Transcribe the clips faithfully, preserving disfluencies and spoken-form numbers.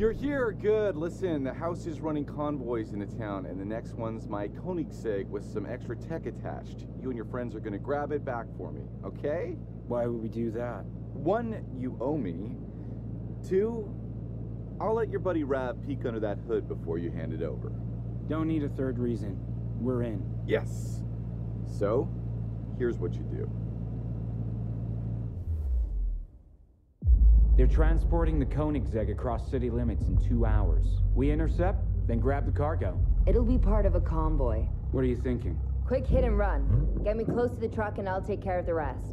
You're here, good. Listen, the house is running convoys into town, and the next one's my Koenigsegg with some extra tech attached. You and your friends are gonna grab it back for me, okay? Why would we do that? One, you owe me. Two, I'll let your buddy Rav peek under that hood before you hand it over. Don't need a third reason. We're in. Yes. So, here's what you do. They're transporting the Koenigsegg across city limits in two hours. We intercept, then grab the cargo. It'll be part of a convoy. What are you thinking? Quick hit and run. Get me close to the truck and I'll take care of the rest.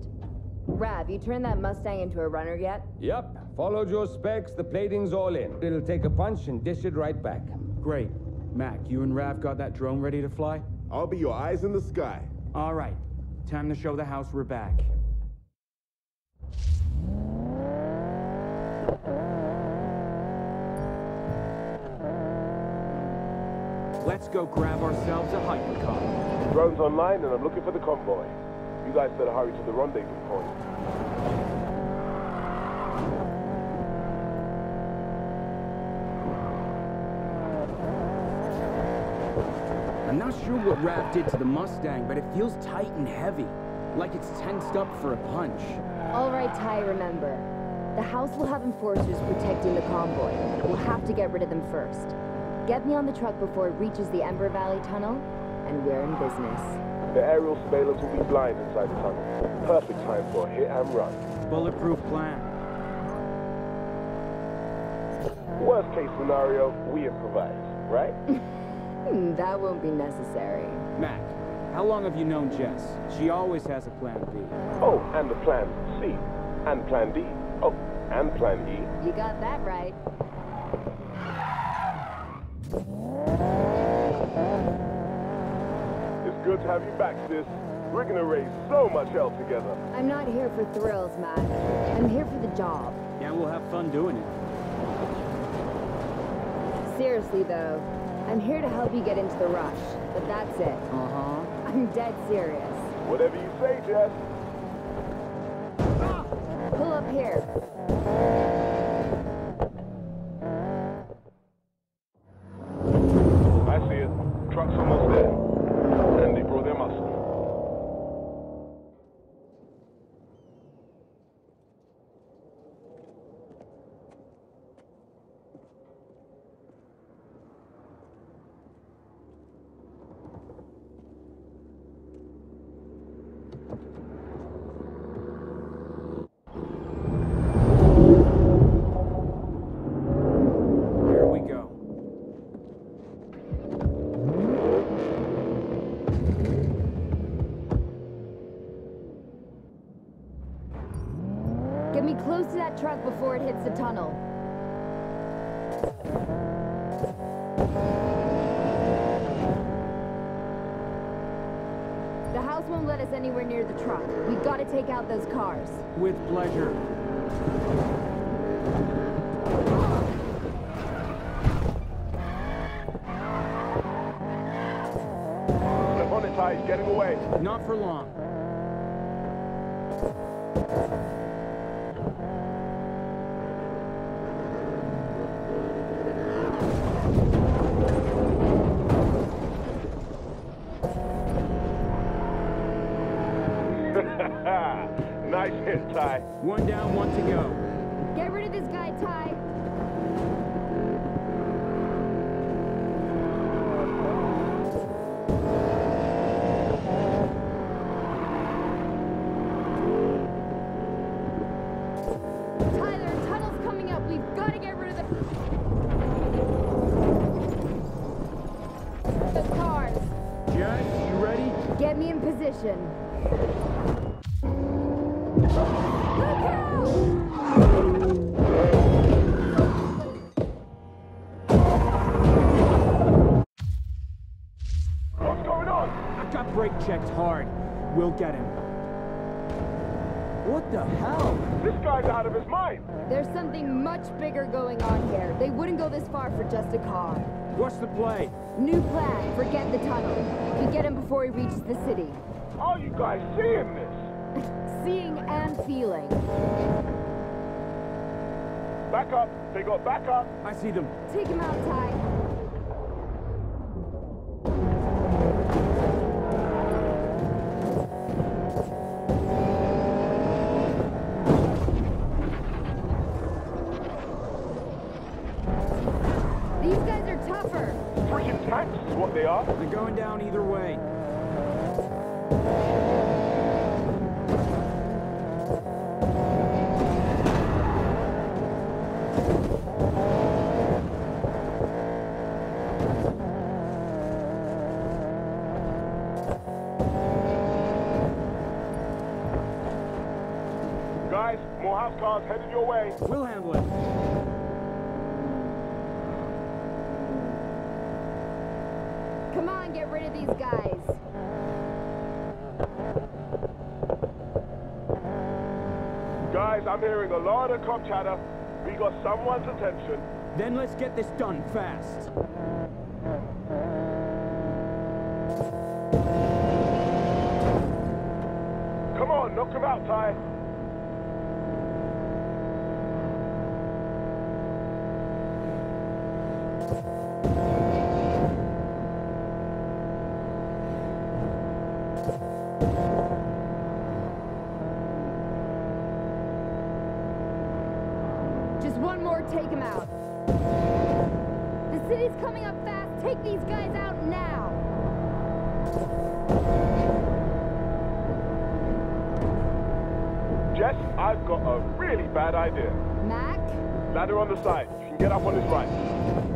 Rav, you turned that Mustang into a runner yet? Yep. Followed your specs, the plating's all in. It'll take a punch and dish it right back. Great. Mac, you and Rav got that drone ready to fly? I'll be your eyes in the sky. All right. Time to show the house we're back. Let's go grab ourselves a hypercar. Drone's online and I'm looking for the convoy. You guys better hurry to the rendezvous point. I'm not sure what Rav did to the Mustang, but it feels tight and heavy. Like it's tensed up for a punch. All right, Ty, remember. The house will have enforcers protecting the convoy. We'll have to get rid of them first. Get me on the truck before it reaches the Ember Valley Tunnel, and we're in business. The aerial surveillance will be blind inside the tunnel. Perfect time for a hit and run. Bulletproof plan. Worst case scenario, we improvise, right? That won't be necessary. Mac, how long have you known Jess? She always has a plan B. Oh, and a plan C. And plan D. Oh, and plan E. You got that right. It's good to have you back, sis. We're gonna raise so much hell together. I'm not here for thrills, Mac. I'm here for the job. Yeah, we'll have fun doing it. Seriously, though, I'm here to help you get into the rush, but that's it. Uh-huh. I'm dead serious. Whatever you say, Jess. Ah! Pull up here. Truck's almost there, and they brought their Mustang. Close to that truck before it hits the tunnel. The house won't let us anywhere near the truck. We've got to take out those cars. With pleasure. The Koenigsegg is getting away. Not for long. Nice hit, Ty. One down, one to go. Get rid of this guy, Ty. Checked hard. We'll get him. What the hell? This guy's out of his mind. There's something much bigger going on here. They wouldn't go this far for just a car. What's the play? New plan. Forget the tunnel. We get him before he reaches the city. Are you guys seeing this? Seeing and feeling. back up. They got back up. I see them. Take him out, Ty. These guys are tougher. Freaking tanks is what they are. They're going down either way. Guys, more house cars headed your way. We'll handle it. Come on, get rid of these guys. Guys, I'm hearing a lot of cop chatter. We got someone's attention. Then let's get this done fast. Come on, knock him out, Ty. Just one more, take him out. The city's coming up fast. Take these guys out now. Jess, I've got a really bad idea. Mac? Ladder on the side. You can get up on his right.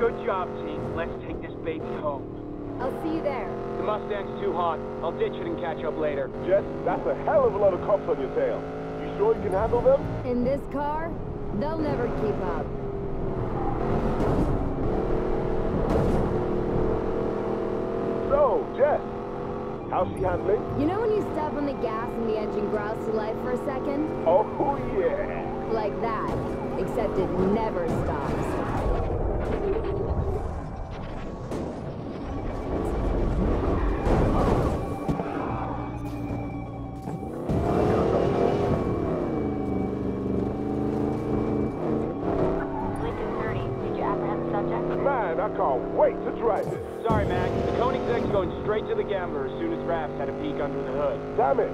Good job, team. Let's take this baby home. I'll see you there. The Mustang's too hot. I'll ditch it and catch up later. Jess, that's a hell of a lot of cops on your tail. You sure you can handle them? In this car, they'll never keep up. So, Jess, how's she handling? You know when you step on the gas and the engine growls to life for a second? Oh, yeah. Like that, except it never stops. I can't wait to try this. Sorry, Mac. The Koenigsegg's going straight to the gambler as soon as Rav's had a peek under the hood. Damn it!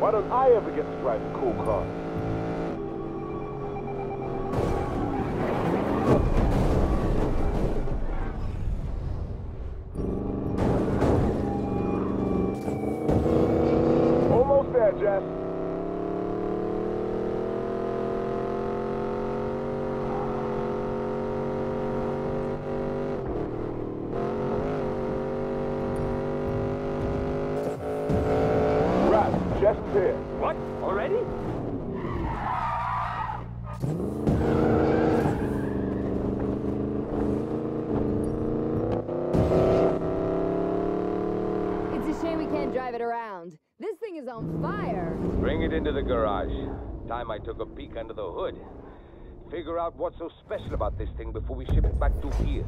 Why don't I ever get to drive a cool car? Almost there, Jess. Here. What? Already? It's a shame we can't drive it around. This thing is on fire. Bring it into the garage. Time I took a peek under the hood. Figure out what's so special about this thing before we ship it back to here.